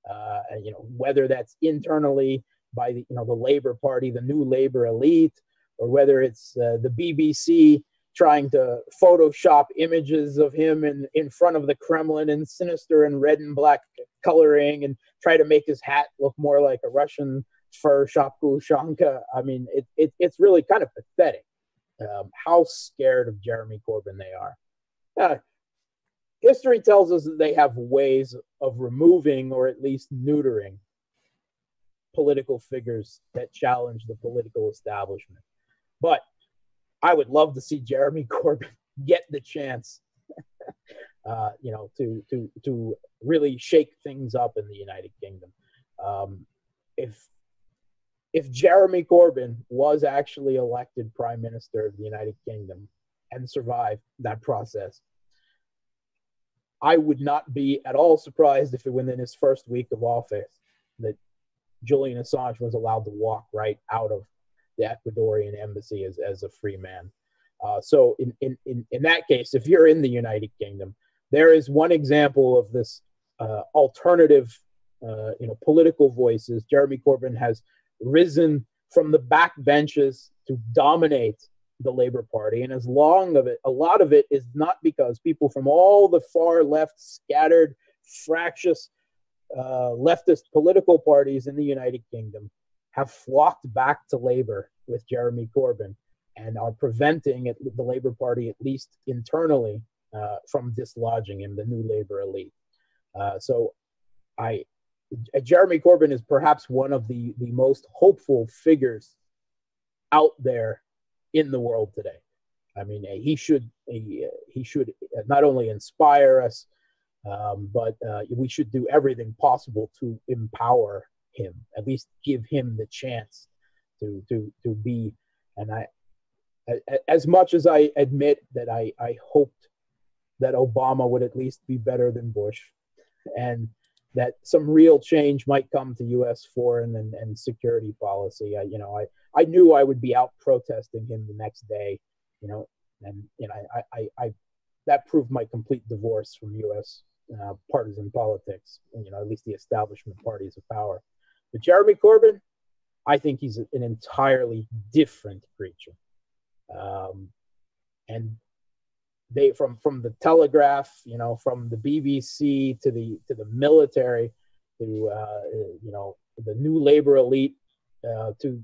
Uh, and, you know, whether that's internally by the, you know, the Labour Party, the new Labour elite, or whether it's uh, the B B C trying to Photoshop images of him in, in front of the Kremlin in sinister and red and black coloring and try to make his hat look more like a Russian fur shapushanka. I mean, it, it, it's really kind of pathetic um, how scared of Jeremy Corbyn they are. Uh, history tells us that they have ways of removing or at least neutering political figures that challenge the political establishment. But I would love to see Jeremy Corbyn get the chance, uh, you know, to to to really shake things up in the United Kingdom. Um, if if Jeremy Corbyn was actually elected Prime Minister of the United Kingdom and survived that process, I would not be at all surprised if within his first week of office that Julian Assange was allowed to walk right out of the Ecuadorian embassy as, as a free man. Uh, so in, in, in, in that case, if you're in the United Kingdom, there is one example of this uh, alternative uh, you know, political voices. Jeremy Corbyn has risen from the back benches to dominate the Labour Party. And as long of it, a lot of it is not because people from all the far left, scattered, fractious uh, leftist political parties in the United Kingdom have flocked back to Labour with Jeremy Corbyn and are preventing it, the Labour Party, at least internally, uh, from dislodging him, the new Labour elite. Uh, so I, uh, Jeremy Corbyn is perhaps one of the, the most hopeful figures out there in the world today. I mean, he should, he, he should not only inspire us, um, but uh, we should do everything possible to empower him, at least give him the chance to to to be. And I, as much as I admit that I, I hoped that Obama would at least be better than Bush and that some real change might come to U S foreign and, and security policy, I, you know, I, I knew I would be out protesting him the next day, you know, and you know, I, I, I that proved my complete divorce from U S uh, partisan politics, and, you know, at least the establishment parties of power. But Jeremy Corbyn, I think he's an entirely different creature. Um, and they, from from the Telegraph, you know, from the B B C to the to the military, to uh, you know, the new Labour elite, uh, to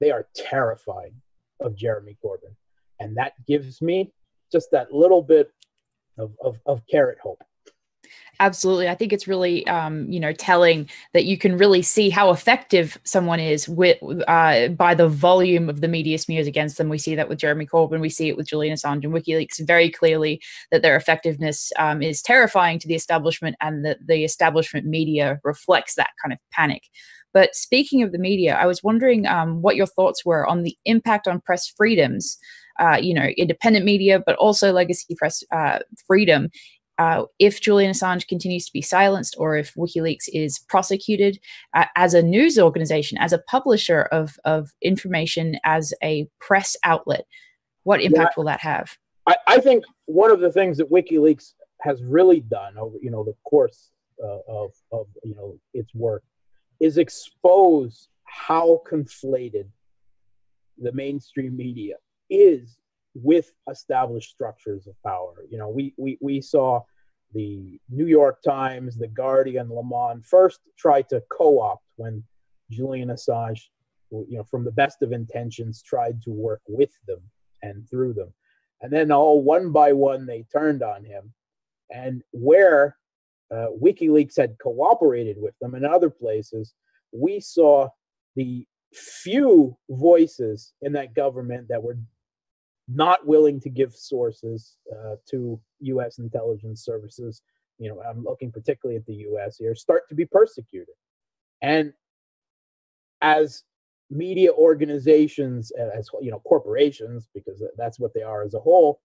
they are terrified of Jeremy Corbyn, and that gives me just that little bit of of, of carrot hope. Absolutely. I think it's really, um, you know, telling that you can really see how effective someone is with uh, by the volume of the media smears against them. We see that with Jeremy Corbyn. We see it with Julian Assange and WikiLeaks very clearly, that their effectiveness um, is terrifying to the establishment, and that the establishment media reflects that kind of panic. But speaking of the media, I was wondering um, what your thoughts were on the impact on press freedoms, uh, you know, independent media, but also legacy press uh, freedom. Uh, if Julian Assange continues to be silenced, or if WikiLeaks is prosecuted uh, as a news organization, as a publisher of, of information, as a press outlet, what impact yeah, will that have? I, I think one of the things that WikiLeaks has really done over, you know, the course uh, of, of, you know, its work is expose how conflated the mainstream media is with established structures of power. You know, we, we, we saw the New York Times, The Guardian, Le Monde first try to co-opt when Julian Assange, you know, from the best of intentions, tried to work with them and through them. And then all one by one, they turned on him. And where uh, WikiLeaks had cooperated with them in other places, we saw the few voices in that government that were not willing to give sources uh, to U S intelligence services, you know, I'm looking particularly at the U S here, start to be persecuted. And as media organizations, as you know, corporations, because that's what they are as a whole,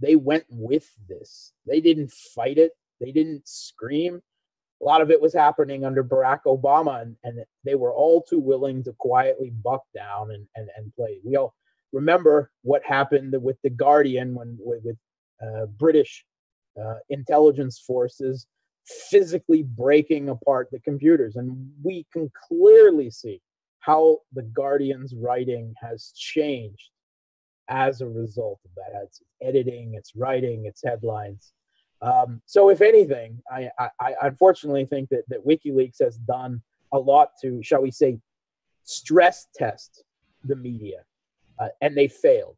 they went with this. They didn't fight it. They didn't scream. A lot of it was happening under Barack Obama, and, and they were all too willing to quietly buck down and, and, and play. We all remember what happened with The Guardian when with uh, British uh, intelligence forces physically breaking apart the computers. And we can clearly see how the Guardian's writing has changed as a result of that. It's editing, it's writing, it's headlines. Um, so if anything, I, I, I unfortunately think that, that WikiLeaks has done a lot to, shall we say, stress test the media, uh, and they failed.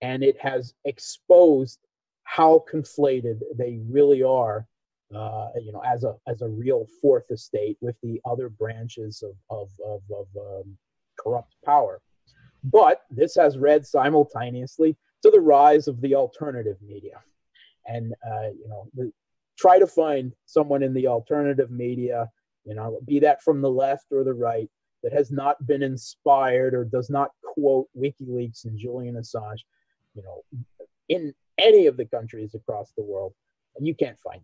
And it has exposed how conflated they really are, uh, you know, as a as a real fourth estate with the other branches of of of, of um, corrupt power. But this has led simultaneously to the rise of the alternative media, and uh, you know, the, try to find someone in the alternative media, you know, be that from the left or the right, that has not been inspired or does not quote WikiLeaks and Julian Assange, you know, in any of the countries across the world, and you can't find it.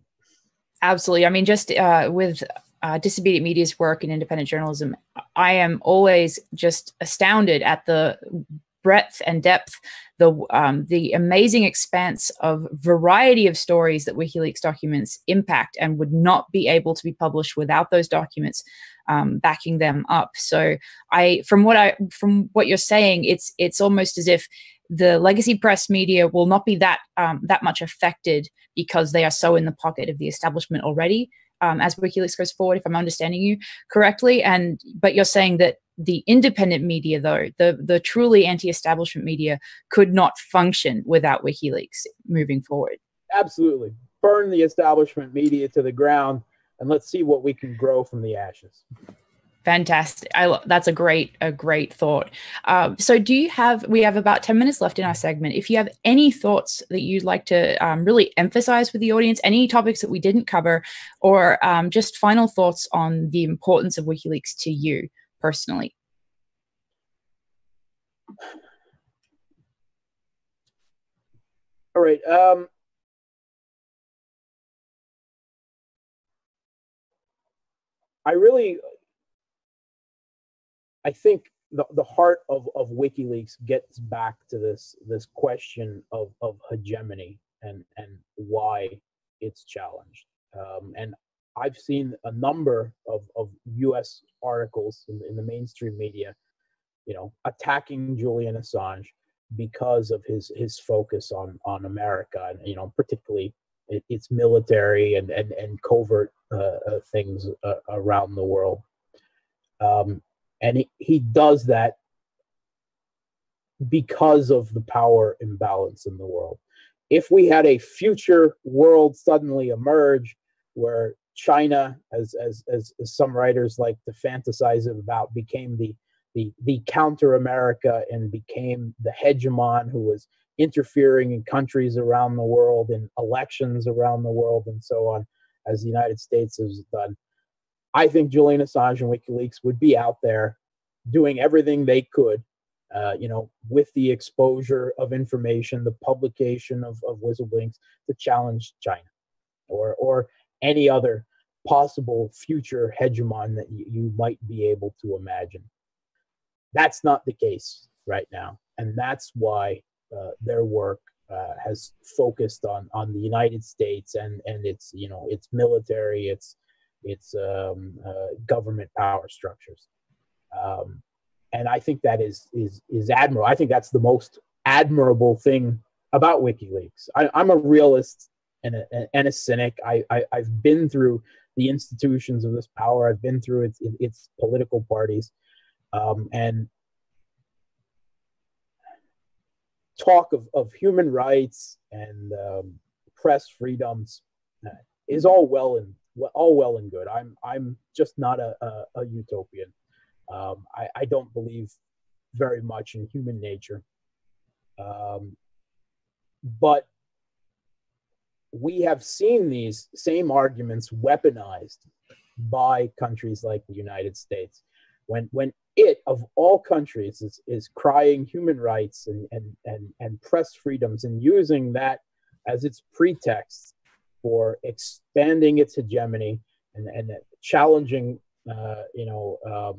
Absolutely. I mean, just uh, with uh, Disobedient Media's work in independent journalism, I am always just astounded at the breadth and depth, the um, the amazing expanse of variety of stories that WikiLeaks documents impact and would not be able to be published without those documents um, backing them up. So, I from what I from what you're saying, it's it's almost as if the legacy press media will not be that um, that much affected because they are so in the pocket of the establishment already, um, as WikiLeaks goes forward, if I'm understanding you correctly. And but you're saying that the independent media, though, the the truly anti-establishment media, could not function without WikiLeaks moving forward. Absolutely. Burn the establishment media to the ground, and let's see what we can grow from the ashes. Fantastic. I, that's a great, a great thought. Um, so do you have, we have about ten minutes left in our segment. If you have any thoughts that you'd like to um, really emphasize with the audience, any topics that we didn't cover, or um, just final thoughts on the importance of WikiLeaks to you personally. All right. Um, I really... I think the, the heart of, of WikiLeaks gets back to this this question of, of hegemony and, and why it's challenged. Um, and I've seen a number of, of U S articles in, in the mainstream media, you know, attacking Julian Assange because of his his focus on, on America, and you know, particularly it, its military and and and covert uh, uh, things uh, around the world. Um, And he, he does that because of the power imbalance in the world. If we had a future world suddenly emerge where China, as as as some writers like to fantasize about, became the the the counter America and became the hegemon who was interfering in countries around the world, in elections around the world, and so on, as the United States has done, I think Julian Assange and WikiLeaks would be out there doing everything they could, uh, you know, with the exposure of information, the publication of, of whistleblowings, to challenge China or, or any other possible future hegemon that you, you might be able to imagine. That's not the case right now. And that's why uh, their work uh, has focused on, on the United States and, and its, you know, its military, its its um, uh, government power structures. Um, and I think that is, is, is admirable. I think that's the most admirable thing about WikiLeaks. I, I'm a realist and a, and a cynic. I, I, I've been through the institutions of this power. I've been through its, its political parties. Um, and talk of, of human rights and um, press freedoms is all well and Well, all well and good. I'm I'm just not a a, a utopian. Um, I I don't believe very much in human nature. Um, but we have seen these same arguments weaponized by countries like the United States, when when it of all countries is is crying human rights and and and, and press freedoms and using that as its pretext for expanding its hegemony and, and challenging, uh, you know, um,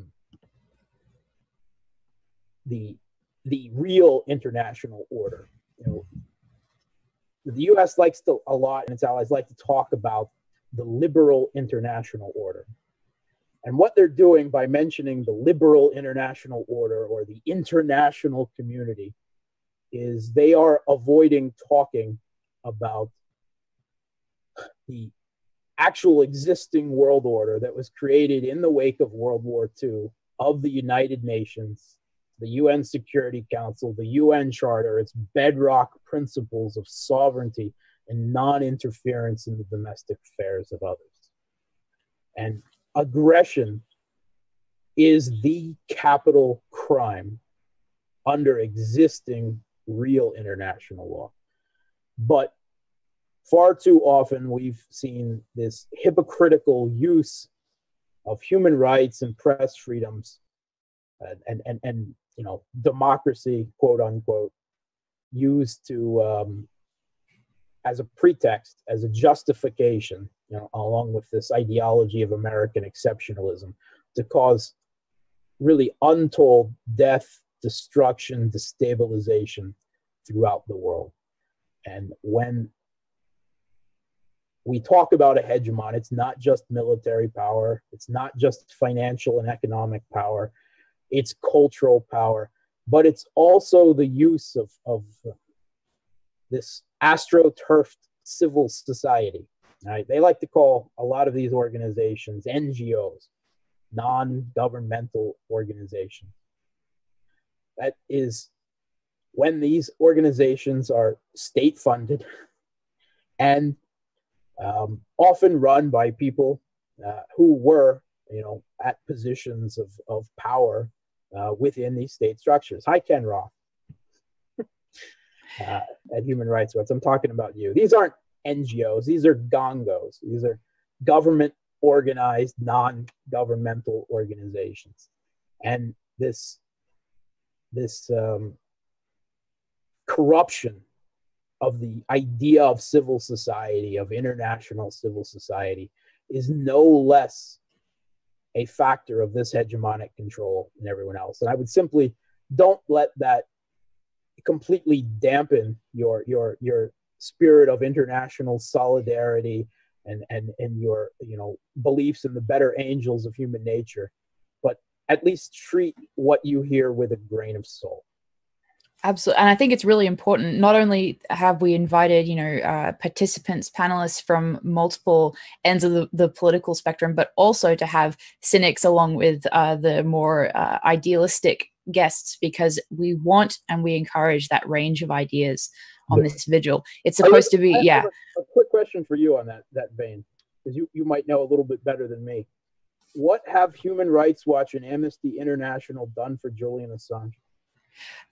the the real international order. You know, the U S likes to a lot, and its allies like to talk about the liberal international order, And what they're doing by mentioning the liberal international order or the international community is they are avoiding talking about the actual existing world order that was created in the wake of World War Two of the United Nations, the U N Security Council, the U N Charter, its bedrock principles of sovereignty and non-interference in the domestic affairs of others. And aggression is the capital crime under existing real international law. But far too often we've seen this hypocritical use of human rights and press freedoms and, and, and you know, democracy, quote unquote, used to um, as a pretext, as a justification, you know, along with this ideology of American exceptionalism to cause really untold death, destruction, destabilization throughout the world. And when we talk about a hegemon, it's not just military power, it's not just financial and economic power, it's cultural power, but it's also the use of, of this astroturfed civil society. Right? They like to call a lot of these organizations N G Os, non-governmental organizations. That is when these organizations are state-funded and um, often run by people uh, who were, you know, at positions of, of power uh, within these state structures. Hi, Ken Roth uh, at Human Rights Watch. I'm talking about you. These aren't N G Os. These are gongos. These are government-organized, non-governmental organizations. And this... this um, corruption of the idea of civil society, of international civil society, is no less a factor of this hegemonic control than everyone else. And I would simply don't let that completely dampen your, your, your spirit of international solidarity and, and, and your you know, beliefs in the better angels of human nature. At least treat what you hear with a grain of salt. Absolutely. And I think it's really important. Not only have we invited, you know, uh, participants, panelists from multiple ends of the, the political spectrum, but also to have cynics along with uh, the more uh, idealistic guests, because we want and we encourage that range of ideas on this vigil. It's supposed to be, yeah. A, a quick question for you on that, that vein, because you, you might know a little bit better than me. What have Human Rights Watch and Amnesty International done for Julian Assange?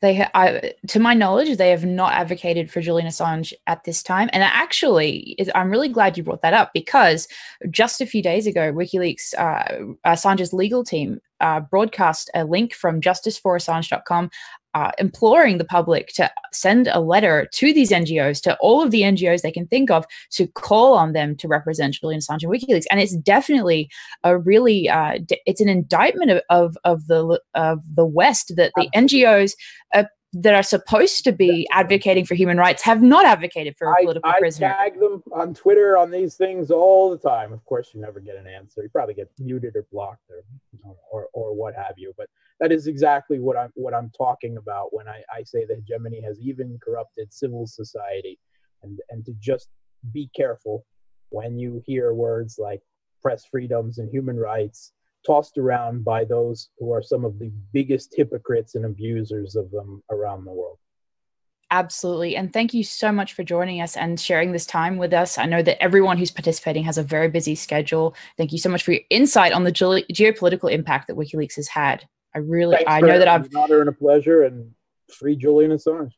They, ha I, to my knowledge, they have not advocated for Julian Assange at this time. And actually, I'm really glad you brought that up, because just a few days ago, WikiLeaks, uh, Assange's legal team uh, broadcast a link from justice for assange dot com uh, imploring the public to send a letter to these N G Os, to all of the N G Os they can think of, to call on them to represent Julian Assange and WikiLeaks. And it's definitely a really, uh, it's an indictment of, of, of, the, of the West that the N G Os uh, that are supposed to be advocating for human rights have not advocated for a political I, I prisoner. I tag them on Twitter on these things all the time. Of course, you never get an answer. You probably get muted or blocked or, you know, or, or what have you. But that is exactly what I'm, what I'm talking about when I, I say the hegemony has even corrupted civil society. And, and to just be careful when you hear words like press freedoms and human rights tossed around by those who are some of the biggest hypocrites and abusers of them around the world. Absolutely. And thank you so much for joining us and sharing this time with us. I know that everyone who's participating has a very busy schedule. Thank you so much for your insight on the ge geopolitical impact that WikiLeaks has had. I really, Thanks I know that I've... It's an honor and a pleasure, and free Julian Assange.